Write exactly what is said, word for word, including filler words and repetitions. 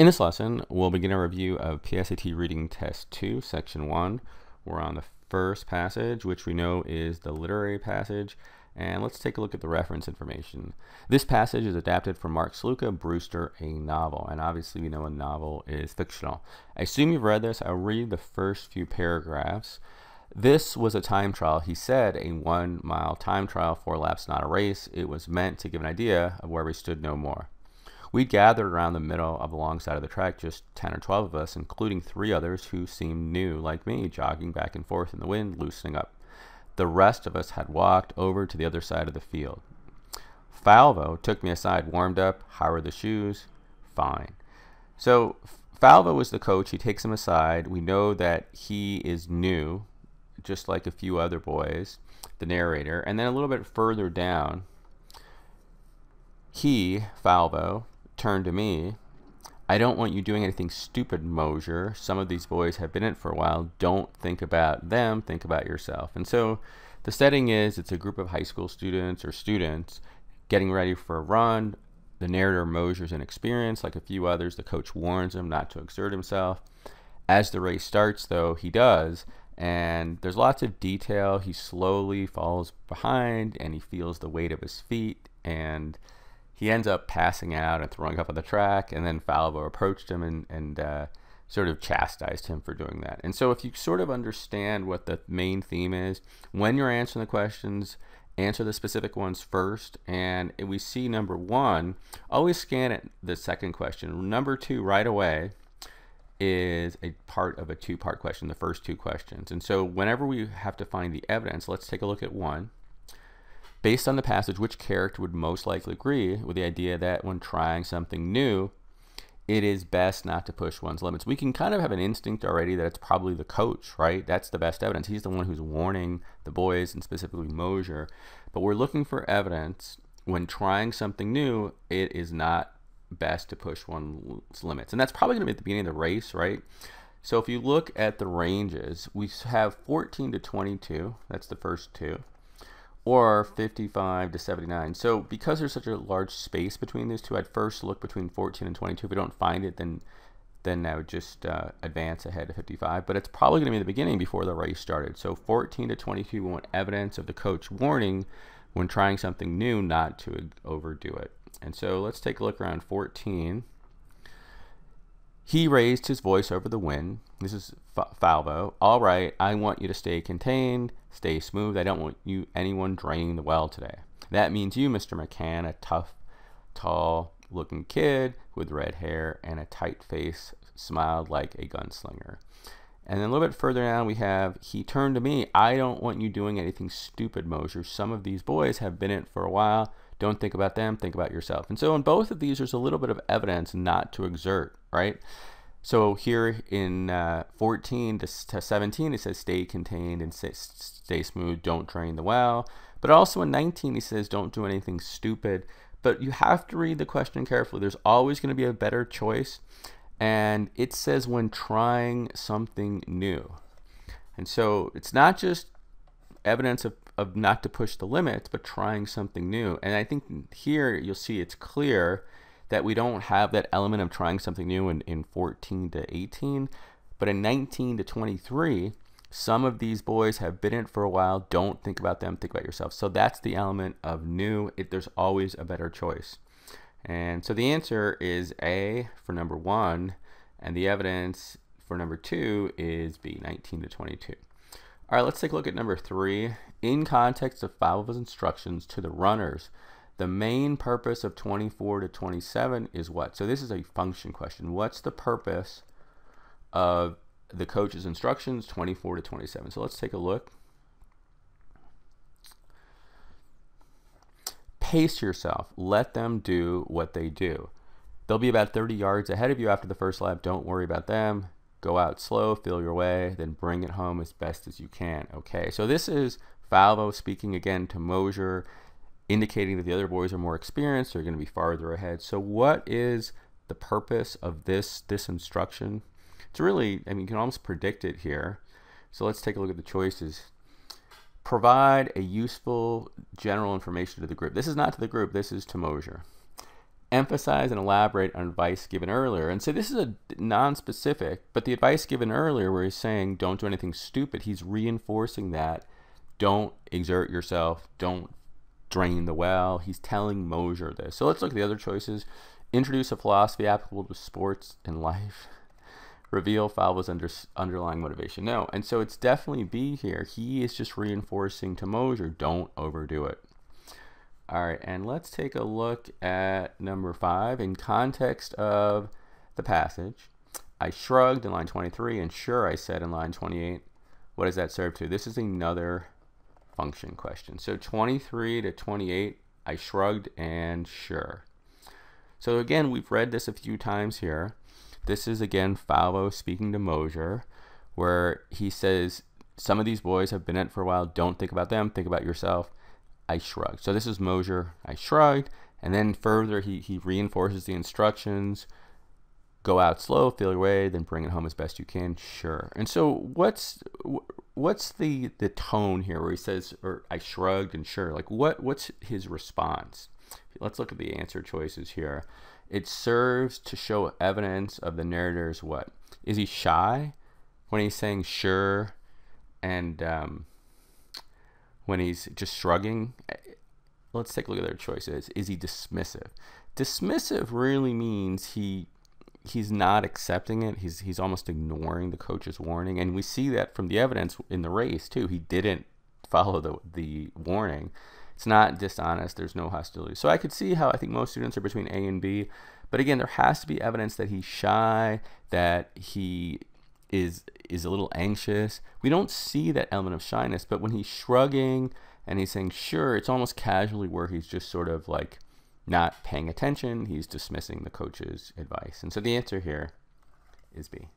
In this lesson, we'll begin a review of P S A T Reading Test two, Section one. We're on the first passage, which we know is the literary passage, and let's take a look at the reference information. This passage is adapted from Mark Slouka, Brewster, a novel, and obviously we know a novel is fictional. I assume you've read this. I'll read the first few paragraphs. This was a time trial, he said, a one-mile time trial, four laps, not a race. It was meant to give an idea of where we stood, no more. We gathered around the middle of the long side of the track, just ten or twelve of us, including three others who seemed new, like me, jogging back and forth in the wind, loosening up. The rest of us had walked over to the other side of the field. Falvo took me aside, warmed up, how are the shoes? Fine. So Falvo was the coach. He takes him aside. We know that he is new, just like a few other boys, the narrator. And then a little bit further down, he, Falvo, turned to me. I don't want you doing anything stupid, Mosher. Some of these boys have been in it for a while. Don't think about them, think about yourself. And so the setting is it's a group of high school students or students getting ready for a run. The narrator, Mosher's inexperienced, like a few others. The coach warns him not to exert himself. As the race starts, though, he does. And there's lots of detail. He slowly falls behind and he feels the weight of his feet, and he ends up passing out and throwing up on the track. And then Falvo approached him and, and uh, sort of chastised him for doing that. And so if you sort of understand what the main theme is, when you're answering the questions, answer the specific ones first. And we see number one, always scan it, the second question. Number two right away is a part of a two-part question, the first two questions. And so whenever we have to find the evidence, let's take a look at one. Based on the passage, which character would most likely agree with the idea that when trying something new, it is best not to push one's limits? We can kind of have an instinct already that it's probably the coach, right? That's the best evidence. He's the one who's warning the boys, and specifically Mosher. But we're looking for evidence when trying something new, it is not best to push one's limits. And that's probably going to be at the beginning of the race, right? So if you look at the ranges, we have fourteen to twenty-two, that's the first two, or fifty-five to seventy-nine. So because there's such a large space between these two, I'd first look between fourteen and twenty-two. If we don't find it, then then I would just uh, advance ahead to fifty-five. But it's probably going to be the beginning before the race started. So fourteen to twenty-two, we want evidence of the coach warning when trying something new not to overdo it. And so let's take a look around fourteen. He raised his voice over the wind. This is Falvo. All right, I want you to stay contained, stay smooth. I don't want you anyone draining the well today. That means you, Mister McCann, a tough, tall-looking kid with red hair and a tight face, smiled like a gunslinger. And then a little bit further down we have, he turned to me. I don't want you doing anything stupid, Mosher. Some of these boys have been in it for a while. Don't think about them, think about yourself. And so in both of these, there's a little bit of evidence not to exert, right? So here in uh, fourteen to seventeen, it says stay contained and stay smooth, don't drain the well. But also in nineteen, he says don't do anything stupid. But you have to read the question carefully. There's always going to be a better choice. And it says when trying something new. And so it's not just evidence of of not to push the limits, but trying something new. And I think here you'll see it's clear that we don't have that element of trying something new in, in fourteen to eighteen, but in nineteen to twenty-three, some of these boys have been in it for a while. Don't think about them, think about yourself. So that's the element of new. It, there's always a better choice. And so the answer is A for number one, and the evidence for number two is B, nineteen to twenty-two. All right, let's take a look at number three. In context of Falvo's instructions to the runners, the main purpose of twenty-four to twenty-seven is what? So this is a function question. What's the purpose of the coach's instructions twenty-four to twenty-seven? So let's take a look. Pace yourself. Let them do what they do. They'll be about thirty yards ahead of you after the first lap. Don't worry about them. Go out slow, feel your way, then bring it home as best as you can. Okay, so this is Falvo speaking again to Mosher, indicating that the other boys are more experienced, they're going to be farther ahead. So what is the purpose of this, this instruction? It's really, I mean, you can almost predict it here. So let's take a look at the choices. Provide a useful general information to the group. This is not to the group, this is to Mosher. emphasize and elaborate on advice given earlier. And so this is a non-specific, but the advice given earlier where he's saying don't do anything stupid, he's reinforcing that. Don't exert yourself, don't drain the well. He's telling Mosher this. So let's look at the other choices. Introduce a philosophy applicable to sports and life. Reveal Falvo's under, underlying motivation. No, and so it's definitely B here. He is just reinforcing to Mosher, don't overdo it. All right, and let's take a look at number five. In context of the passage, I shrugged in line twenty-three, and sure I said in line twenty-eight. What does that serve to? This is another function question. So twenty-three to twenty-eight, I shrugged and sure. So again, we've read this a few times here. This is again Falvo speaking to Mosher, where he says, some of these boys have been in it for a while, don't think about them, think about yourself. I shrugged. So this is Mosher, I shrugged, and then further he, he reinforces the instructions, go out slow, feel your way, then bring it home as best you can, sure. And so what's what's the, the tone here where he says, or I shrugged and sure, like what what's his response? Let's look at the answer choices here. It serves to show evidence of the narrator's what? Is he shy when he's saying sure and um, when he's just shrugging? Let's take a look at their choices. Is he dismissive? Dismissive really means he he's not accepting it. He's he's almost ignoring the coach's warning, and we see that from the evidence in the race too. He didn't follow the the warning. It's not dishonest. There's no hostility. So I could see how I think most students are between A and B, but again, there has to be evidence that he's shy, that he is is a little anxious. We don't see that element of shyness, but when he's shrugging and he's saying sure, it's almost casually where he's just sort of like not paying attention. He's dismissing the coach's advice. And so the answer here is B.